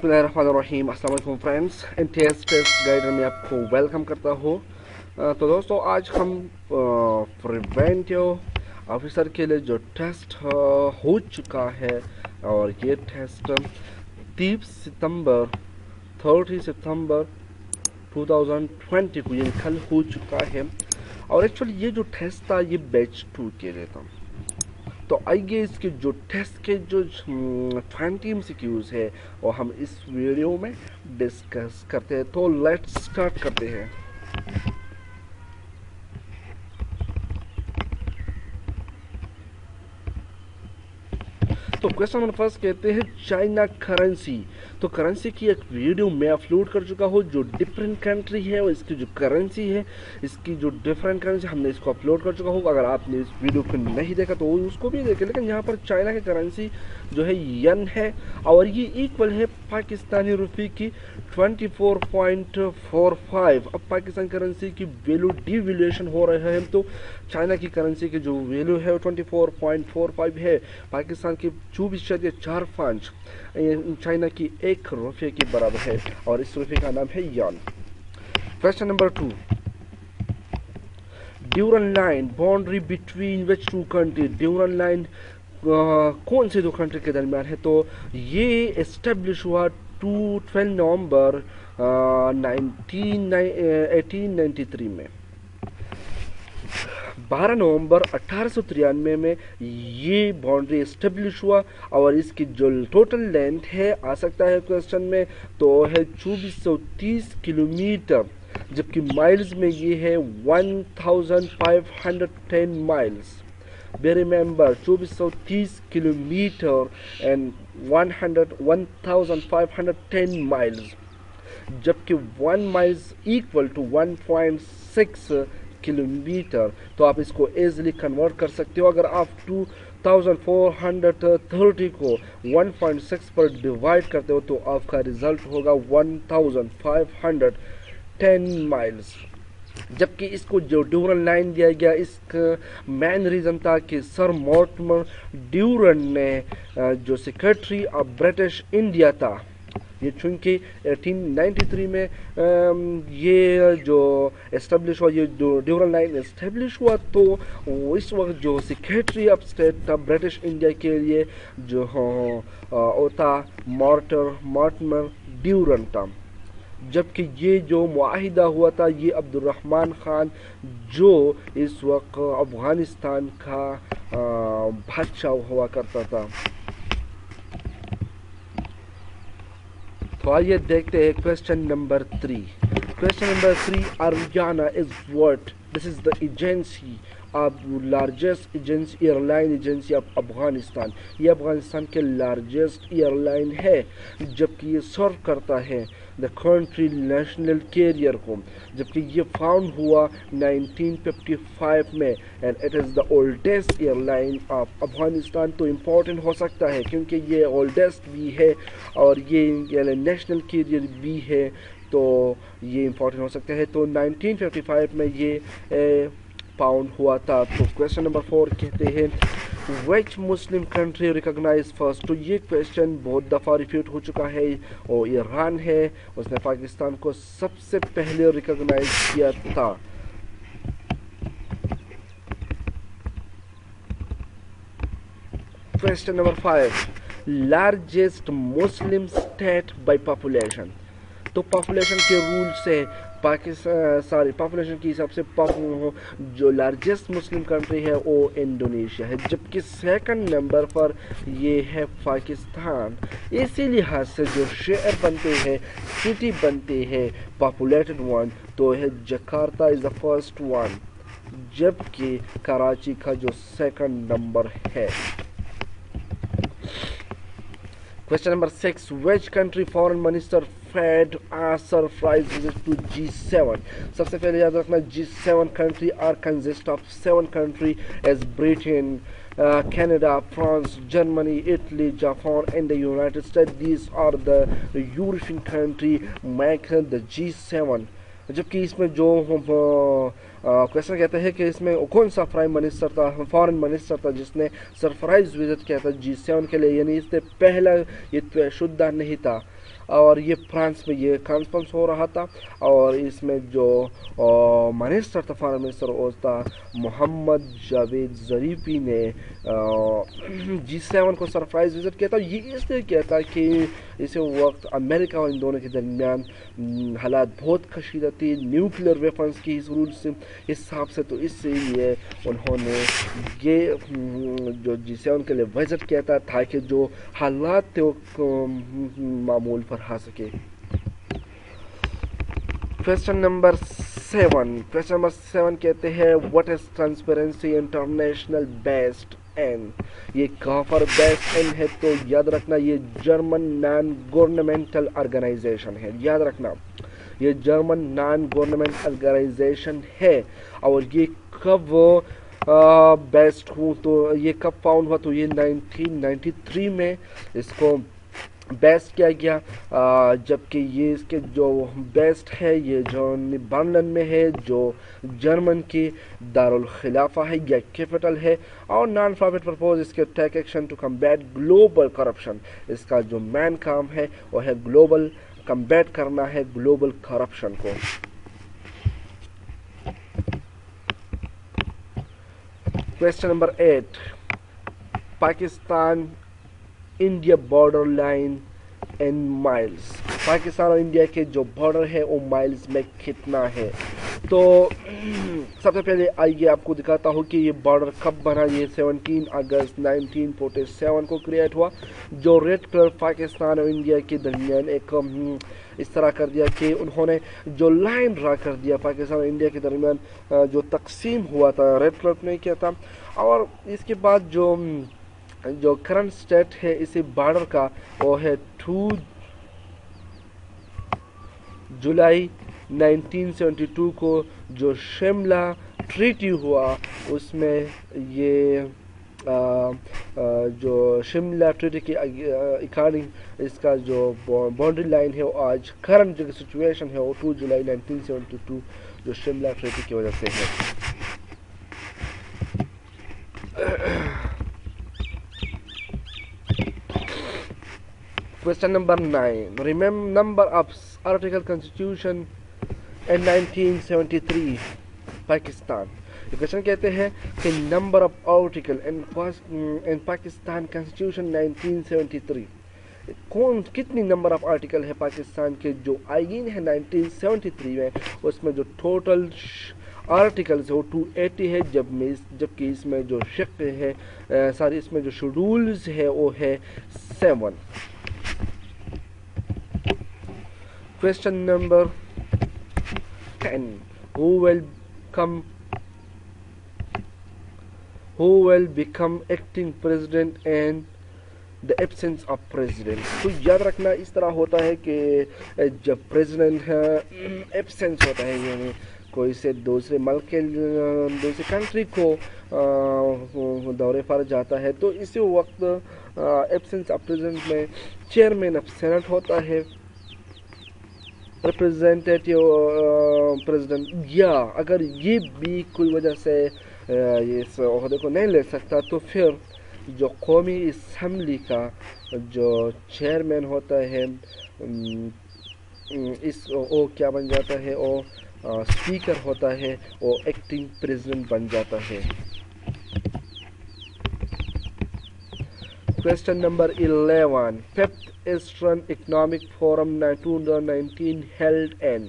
बिस्मिल्लाहिर्रहमानिर्रहीम अस्सलाम वालेकुम फ्रेंड्स, MTS स्पेस गाइडर में आपको वेलकम करता हूँ। तो दोस्तों आज हम प्रिवेंटिव ऑफिसर के लिए जो टेस्ट हो चुका है और ये टेस्ट 30 सितंबर 2020 को ये कल हो चुका है और एक्चुअली ये जो टेस्ट था ये बैच 2 के लिए था। तो आइए इसके जो टेस्ट के जो 20 MCQs है वो हम इस वीडियो में डिस्कस करते हैं। तो लेट्स स्टार्ट करते हैं। तो क्वेश्चन नंबर फर्स्ट कहते हैं चाइना करेंसी। तो करेंसी की एक वीडियो मैं अपलोड कर चुका हूँ, जो डिफरेंट कंट्री है और इसकी जो करेंसी है, इसकी जो डिफरेंट करेंसी हमने इसको अपलोड कर चुका होगा। अगर आपने इस वीडियो को नहीं देखा तो उसको भी देखें। लेकिन यहाँ पर चाइना की करेंसी जो है यन है और ये इक्वल है पाकिस्तानी रुपये की 24.45। अब पाकिस्तान करेंसी की वैल्यू डिवैल्यूएशन हो रहा है तो चाइना की करेंसी की जो वैल्यू है वो 24.45 है, पाकिस्तान की 24.45 चाइना की 1 रुपये के बराबर है और इस रुपये का नाम है यान। Question number 2, Durand line boundary between which two country. Durand line कौन से दो कंट्री के दरमियान है? तो ये एस्टेब्लिश हुआ 12 नवंबर 1893 में। 12 नवंबर 1893 में ये बाउंड्री इस्टेब्लिश हुआ और इसकी जो टोटल लेंथ है आ सकता है क्वेश्चन में तो है 2430 किलोमीटर, जबकि माइल्स में ये है 1510 miles. Be remember 2430 kilometre and 1510 miles, जबकि 1 माइल्स इक्वल टू 1.6 किलोमीटर। तो आप इसको ईजिली कन्वर्ट कर सकते हो। अगर आप 2430 को 1.6 पर डिवाइड करते हो तो आपका रिजल्ट होगा 1510 माइल्स। जबकि इसको जो ड्यूरंड लाइन दिया गया, इसका मेन रीज़न था कि सर मॉर्टिमर ड्यूरंड ने जो सेक्रेटरी ऑफ ब्रिटिश इंडिया था, ये चूँकि 1893 में ये जो एस्टेब्लिश हुआ, ये ड्यूरंड लाइन एस्टेब्लिश हुआ, तो इस वक्त जो सेक्रेटरी ऑफ स्टेट था ब्रिटिश इंडिया के लिए जो होता मॉर्टिमर ड्यूरंड था। जबकि ये जो मुआहिदा हुआ था ये अब्दुल रहमान खान, जो इस वक्त अफ़गानिस्तान का बादशाह हुआ करता था। तो आइए देखते हैं question number 3। Question number 3, Ariana is what? This is the agency of largest agency airline agency of Afghanistan. ये अफगानिस्तान के लार्जेस्ट एयरलाइन है, जबकि ये सर्व करता है द कंट्री नेशनल कैरियर को, जबकि ये फाउंड हुआ 1955 में and it is the oldest airline of Afghanistan. तो इम्पोर्टेंट हो सकता है क्योंकि ये ओल्डेस्ट भी है और ये नेशनल कैरियर भी है, तो ये इम्पोर्टेंट हो सकता है। तो 1955 में ये फाउंड हुआ था। तो क्वेश्चन नंबर 4 कहते हैं Which Muslim country recognise first? तो ये क्वेश्चन बहुत दफ़ा रिपीट हो चुका है और ईरान है, उसने पाकिस्तान को सबसे पहले रिकगनाइज किया था। Question number 5, largest Muslim state by population. तो पॉपुलेशन के रूल से पाकिस्तान पॉपुलेशन के हिसाब से जो लार्जेस्ट मुस्लिम कंट्री है वो इंडोनेशिया है, जबकि सेकंड नंबर पर ये है पाकिस्तान। इसी लिहाज से जो शहर बनते हैं, सिटी बनते हैं पॉपुलेटेड वन, तो है Jakarta is the first one, जबकि कराची का जो सेकंड नंबर है। Question number 6, which country foreign minister fade are surprise visit to G7? सबसे पहले याद रखना G7 country are consist of 7 country as Britain, Canada, France, Germany, Italy, Japan and the United States. These are the European country make the G7। जबकि इसमें जो question कहता है कि इसमें कौन सा प्राइम मिनिस्टर था, फॉरेन मिनिस्टर था, जिसने सरप्राइज विजिट किया था G7 के लिए, यानी इससे पहला ये शुद्ध नहीं था। और ये फ्रांस में ये कॉन्फ्रेंस हो रहा था और इसमें जो मिनिस्टर था, फॉरेन मिनिस्टर उसका मोहम्मद जावेद ज़रीफ़ी ने G7 को सरप्राइज़ विज़िट किया था। ये इसलिए किया था कि इस वक्त अमेरिका और इन दोनों के दरमियान हालात बहुत कशीदा थी न्यूक्लियर वेपन्स की हिसाब से, तो इससे ये उन्होंने ये जो G7 के लिए विज़िट किया था ताकि जो हालात थे वो मामूल पर आ सके। क्वेश्चन नंबर 7 कहते हैं what is transparency international based in. ये कहाँ पर बेस्ड एन है तो याद रखना ये जर्मन नॉन गवर्नमेंटल ऑर्गेनाइजेशन है। याद रखना ये जर्मन नॉन गवर्नमेंट ऑर्गेनाइजेशन है और ये कब बेस्ड हुआ तो ये कब फाउंड हुआ तो ये 1993 में इसको बेस्ट किया गया, जबकि ये इसके जो बेस्ट है ये जॉन बर्लिन में है जो जर्मन की दारुल खिलाफा है या कैपिटल है। और नॉन प्रॉफिट प्रपोज इसके take action to combat global corruption, इसका जो मेन काम है वो है ग्लोबल कम्बैट करना है ग्लोबल करप्शन को। Question number 8 Pakistan India border line and miles. Pakistan और इंडिया के जो बॉर्डर है वो माइल्स में कितना है तो सबसे पहले आइए आपको दिखाता हूँ कि ये बॉर्डर कब बना। ये 17 अगस्त 1947 को क्रिएट हुआ, जो रेड कलर पाकिस्तान और इंडिया के दरमियान एक इस तरह कर दिया कि उन्होंने जो लाइन ड्रा कर दिया पाकिस्तान और इंडिया के दरमियान जो तकसीम हुआ था रेड कलर ने किया था। और इसके बाद जो करंट स्टेट है इसी बॉर्डर का वो है 2 जुलाई 1972 को जो शिमला ट्रीटी हुआ उसमें ये जो शिमला ट्रीटी के अकॉर्डिंग इसका जो बाउंड्री लाइन है वो आज करंट जो सिचुएशन है वो 2 जुलाई 1972 जो शिमला ट्रीटी की वजह से है। Question number 9 number of article constitution and 1973 Pakistan. ये क्वेश्चन कहते हैं कि number of article in Pakistan constitution 1973 कितनी नंबर ऑफ आर्टिकल है पाकिस्तान के जो आईन है 1973 में उसमें जो टोटल आर्टिकल्स है वो 280 है, जबकि इसमें जो शक है सारी इसमें जो शेड्यूल्स है वो है 7। Question number 10 who will become acting president and the absence of president. तो याद रखना इस तरह होता है कि जब प्रेसिडेंट एब्सेंस होता है यानी कोई से दूसरे मुल्क के दूसरे कंट्री को दौरे पर जाता है तो इसी वक्त एब्सेंस ऑफ प्रेसिडेंट में चेयरमैन ऑफ सेनेट होता है रिप्रेजेंटेटिव प्रेसिडेंट, या अगर ये भी कोई वजह से इस ओहदे को नहीं ले सकता तो फिर जो कौमी असम्बली का जो चेयरमैन होता है इस ओ क्या बन जाता है ओ स्पीकर होता है वो एक्टिंग प्रेसिडेंट बन जाता है। Question number 11 5th Eastern Economic Forum 2019 held in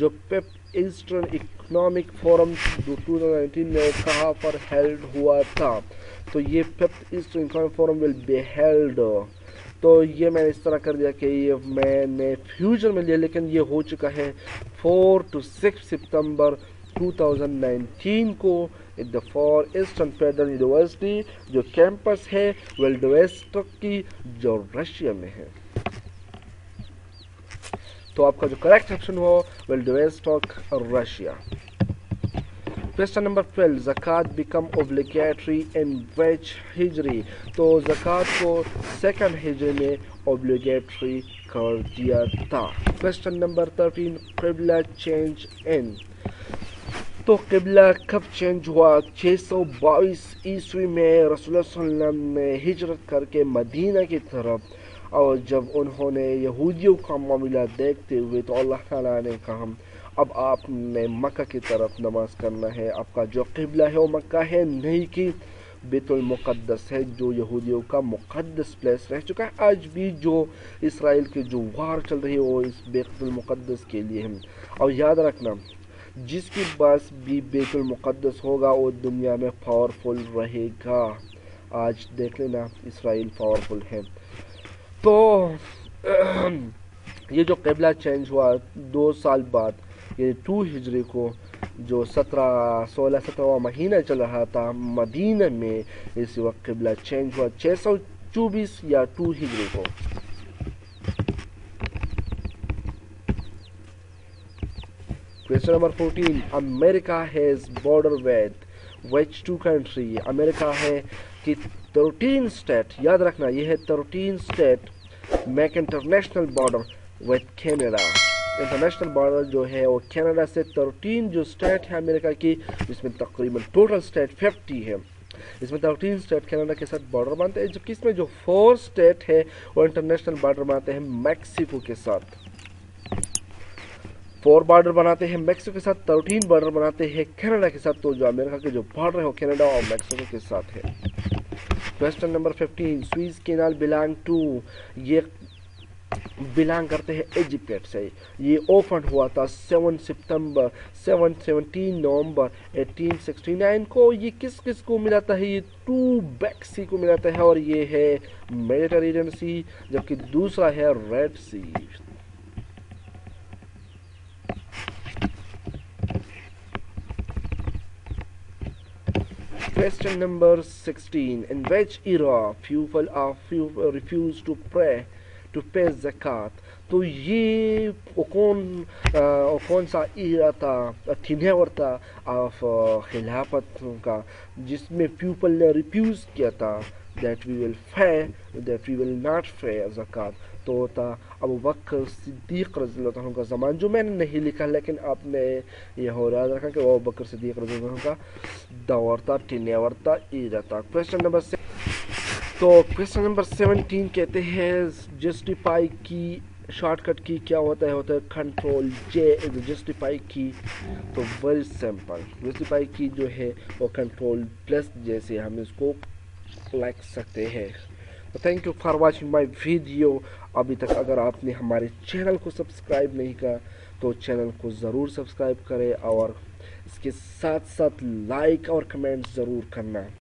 जो 5th Eastern Economic Forum 2019 में कहाँ पर held हुआ था तो ये 5th Eastern Economic Forum will be held, तो ये मैंने इस तरह कर दिया कि ये मैंने फ्यूचर में लिया लेकिन ये हो चुका है 4 to 6 सितंबर 2019 को in the far eastern federal university जो कैंपस है व्लादिवोस्तोक की जो रशिया में है। तो आपका जो करेक्ट ऑप्शन हो Vladivostok Russia. Question number 12 zakat become obligatory in which हिजरी। तो ज़कात को 2nd हिजरी में ऑब्लिगेटरी कर दिया था। Question number 13 क़िबला चेंज इन। तो किबला कब चेंज हुआ 622 ईस्वी में रसूलुल्लाह सल्लल्लाहु अलैहि वसल्लम ने हिजरत करके मदीना की तरफ और जब उन्होंने यहूदियों का मामला देखते हुए तो अल्लाह ताला ने कहा अब आपने मक्का की तरफ नमाज करना है, आपका जो क़िबला है वो मक्का है, नहीं कि बैतुल मुक़द्दस है जो यहूदियों का मुक़द्दस प्लेस रह चुका है। आज भी जो इसराइल की जो वार चल रही है वो इस बैतुल मुक़द्दस के लिए है। और याद रखना जिसके पास भी बैतुल मुक़द्दस होगा वो दुनिया में पावरफुल रहेगा। आज देख लेना इसराइल पावरफुल है। तो ये जो क़िबला चेंज हुआ 2 साल बाद ये 2 हिजरी को जो 17 महीना चल रहा था मदीना में इस वक्त क़िबला चेंज हुआ 624 या 2 हिजरी को। Question number 14, America has border with which 2 country? America है कि 13 state, याद रखना ये है 13 state make international border with Canada। International border जो है वो कनाडा से 13 जो स्टेट है अमेरिका की, जिसमें तकरीबन टोटल स्टेट 50 है, इसमें 13 स्टेट कनाडा के साथ बॉर्डर बांधते हैं, जबकि इसमें जो 4 स्टेट है वो इंटरनेशनल बॉर्डर बनाते हैं मैक्सिको के साथ। 4 बॉर्डर बनाते हैं मैक्सिको के साथ, 13 बॉर्डर बनाते हैं कनाडा के साथ। तो जो अमेरिका के जो बॉर्डर है वो कनाडा और मैक्सिको के साथ है। Question number 15, Suez canal belong to, ये बिलोंग करते हैं इजिप्ट से। ये ओपन हुआ था 17 नवंबर 1869 को। ये किस को मिलाता है? ये 2 बैक सी को मिलाता है और ये है मेडिटेरेनियन सी, जबकि दूसरा है red sea. Question number 16, in which era people are refused to pray to pay zakat? तो ये कौन सा ईरा था, थिनेवर था ऑफ खिलाफत का, जिसमें पीपल ने रिफ्यूज़ किया था दैट वी विल नॉट पे ज़कात। तो था अबू बकर सिद्दीक़ रज़ियल्लाहु अन्हु का ज़माना, जो मैंने नहीं लिखा लेकिन आपने यह हो रहा रखा कि वो अबू बकर सिद्दीक़ रज़ियल्लाहु अन्हु का दौर था, टिनेवर था, ईरा था। क्वेश्चन नंबर 6, तो क्वेश्चन नंबर 17 कहते हैं जस्टिफाई की शॉर्टकट की क्या होता है कंट्रोल जे। जस्टिफाई की तो वेरी सिंपल, जस्टिफाई की जो है वो कंट्रोल प्लस जैसे हम इसको लग सकते हैं। तो thank you for watching my video. अभी तक अगर आपने हमारे चैनल को सब्सक्राइब नहीं किया तो चैनल को ज़रूर सब्सक्राइब करें और इसके साथ साथ लाइक और कमेंट ज़रूर करना।